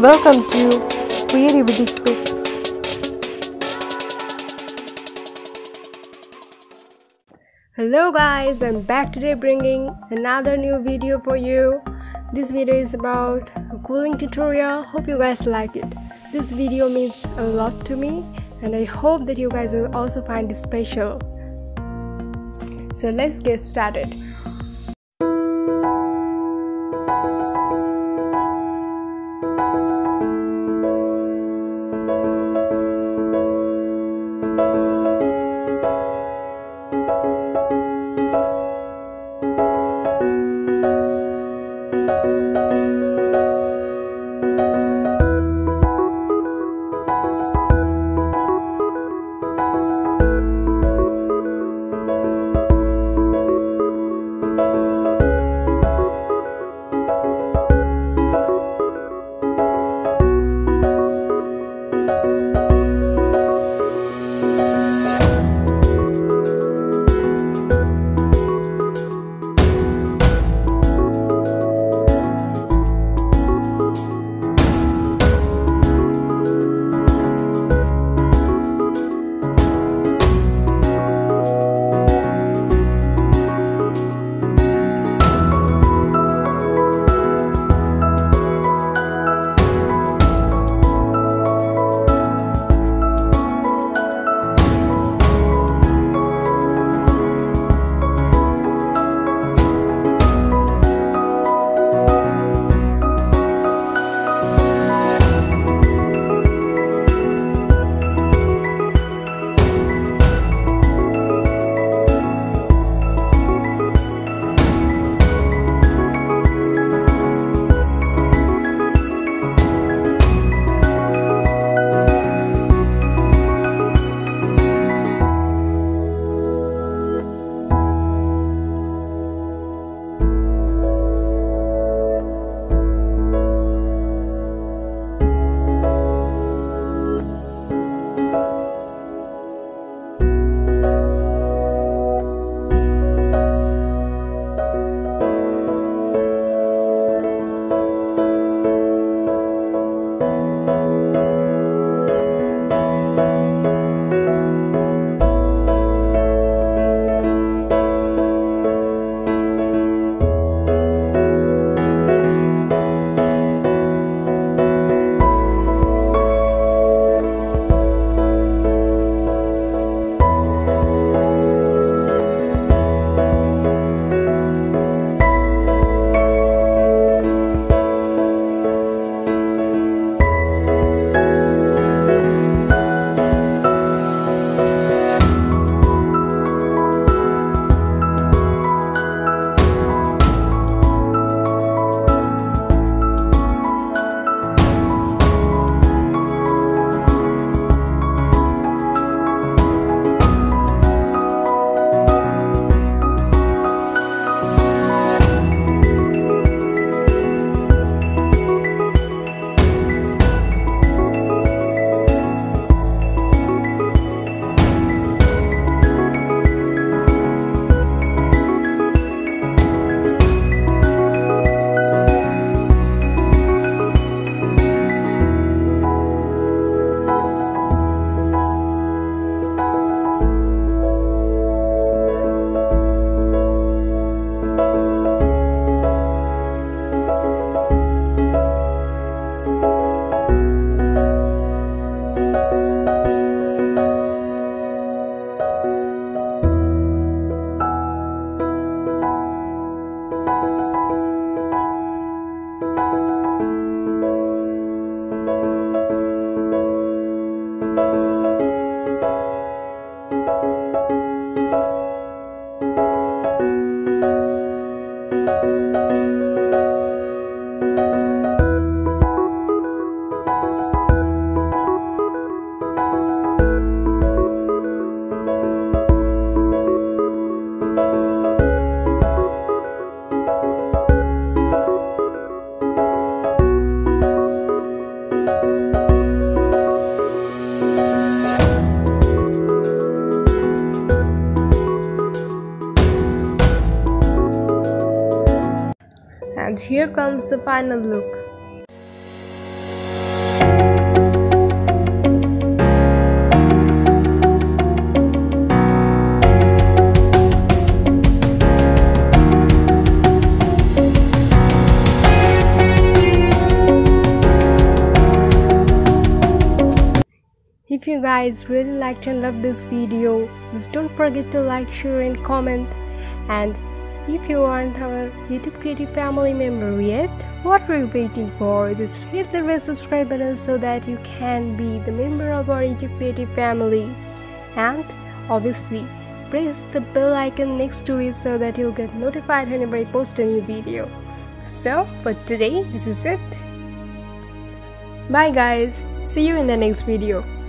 Welcome to Creativity Speaks. Hello guys, I'm back today bringing another new video for you. This video is about a cooling tutorial. Hope you guys like it. This video means a lot to me and I hope that you guys will also find it special. So let's get started. And here comes the final look. If you guys really liked and loved this video, please don't forget to like, share and comment. And if you aren't our YouTube Creative family member yet, what are you waiting for? Just hit the red subscribe button so that you can be the member of our YouTube Creative family. And obviously, press the bell icon next to it so that you'll get notified whenever I post a new video. So for today, this is it. Bye guys, see you in the next video.